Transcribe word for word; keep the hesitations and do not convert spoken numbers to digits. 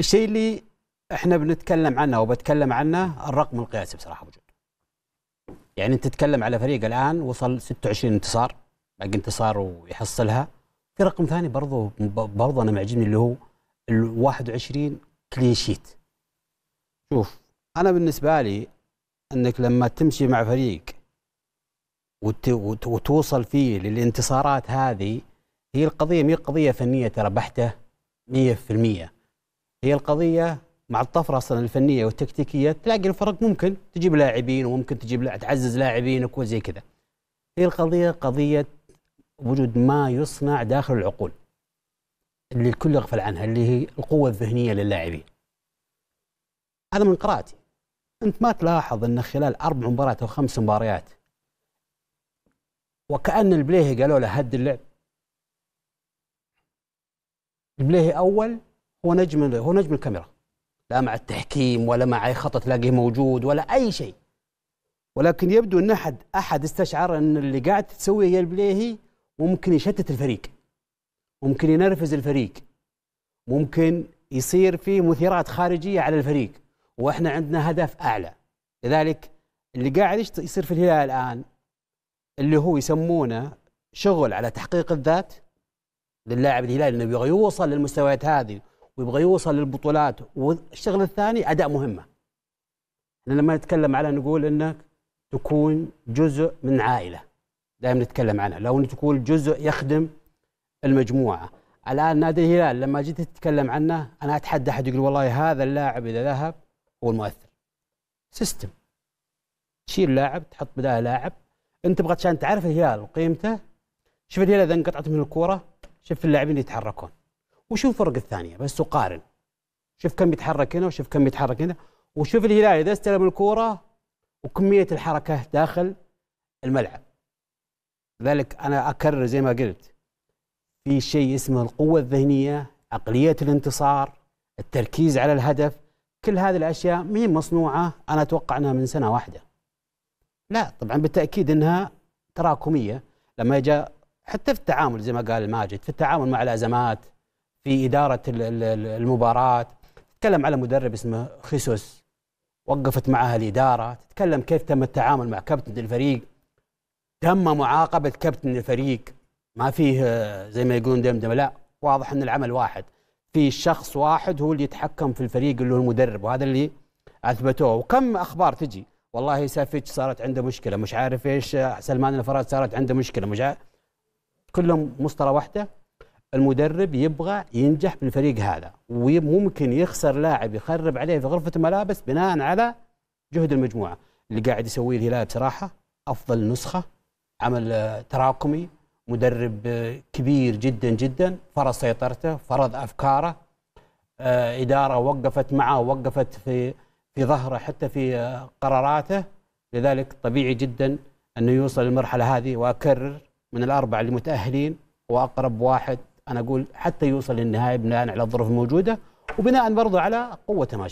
الشيء اللي احنا بنتكلم عنه وبتكلم عنه الرقم القياسي بصراحه ابو جود. يعني انت تتكلم على فريق الان وصل ستة وعشرين انتصار، باقي انتصار ويحصلها. في رقم ثاني برضه برضه انا معجبني اللي هو ال واحد وعشرين كلين شيت. شوف انا بالنسبه لي انك لما تمشي مع فريق وتوصل فيه للانتصارات هذه، هي القضيه مي قضيه فنيه ترى بحته مية بالمية، هي القضيه مع الطفره اصلا الفنيه والتكتيكيه. تلاقي الفرق ممكن تجيب لاعبين وممكن تجيب لا تعزز لاعبينك وزي كذا. هي القضيه قضيه وجود ما يصنع داخل العقول اللي الكل يغفل عنها، اللي هي القوه الذهنيه للاعبين. هذا من قراءتي. انت ما تلاحظ ان خلال اربع مباريات او خمس مباريات وكأن البليهي قالوا له هد اللعب. البليهي اول هو نجم هو نجم الكاميرا، لا مع التحكيم ولا مع اي خطأ تلاقيه موجود ولا اي شيء، ولكن يبدو ان احد احد استشعر ان اللي قاعد تسويه هي البليهي ممكن يشتت الفريق، ممكن ينرفز الفريق، ممكن يصير في مثيرات خارجيه على الفريق، واحنا عندنا هدف اعلى. لذلك اللي قاعد يصير في الهلال الان اللي هو يسمونه شغل على تحقيق الذات للاعب الهلالي، انه يبغى يوصل للمستويات هذه ويبغى يوصل للبطولات. والشغل الثاني اداء مهمه. احنا لما نتكلم على نقول انك تكون جزء من عائله، دائما نتكلم عنها، لو انك تكون جزء يخدم المجموعه. الان نادي الهلال لما جيت تتكلم عنه، انا اتحدى احد يقول والله هذا اللاعب اذا ذهب هو المؤثر. سيستم. تشيل لاعب تحط بداله لاعب، انت تبغى عشان تعرف الهلال وقيمته. شوف الهلال اذا انقطعت من الكوره، شوف اللاعبين اللي يتحركون، وشوف الفرق الثانيه بس وقارن. شوف كم يتحرك هنا وشوف كم يتحرك هنا، وشوف الهلال اذا استلم الكوره وكميه الحركه داخل الملعب. لذلك انا اكرر زي ما قلت، في شيء اسمه القوه الذهنيه، عقليه الانتصار، التركيز على الهدف، كل هذه الاشياء مين مصنوعه؟ انا اتوقع انها من سنه واحده. لا طبعا بالتاكيد انها تراكميه، لما جاء حتى في التعامل زي ما قال الماجد، في التعامل مع الازمات، في اداره المباراه. تتكلم على مدرب اسمه خيسوس وقفت معها الاداره، تتكلم كيف تم التعامل مع كابتن الفريق، تم معاقبه كابتن الفريق، ما فيه زي ما يقولون دمدمه، لا واضح ان العمل واحد، في شخص واحد هو اللي يتحكم في الفريق اللي هو المدرب، وهذا اللي اثبتوه. وكم اخبار تجي والله سافيتش صارت عنده مشكله، مش عارف ايش سلمان الفرات صارت عنده مشكله، مش عارف، كلهم مسطره واحده. المدرب يبغى ينجح بالفريق هذا، وممكن يخسر لاعب يخرب عليه في غرفه الملابس بناء على جهد المجموعه. اللي قاعد يسويه الهلال بصراحه افضل نسخه، عمل تراكمي، مدرب كبير جدا جدا، فرض سيطرته، فرض افكاره، اداره وقفت معه، وقفت في في ظهره حتى في قراراته. لذلك طبيعي جدا انه يوصل للمرحله هذه. واكرر، من الاربعه اللي متاهلين واقرب واحد انا اقول حتى يوصل للنهايه بناء على الظروف الموجوده، وبناء برضه على قوه ما شاء الله.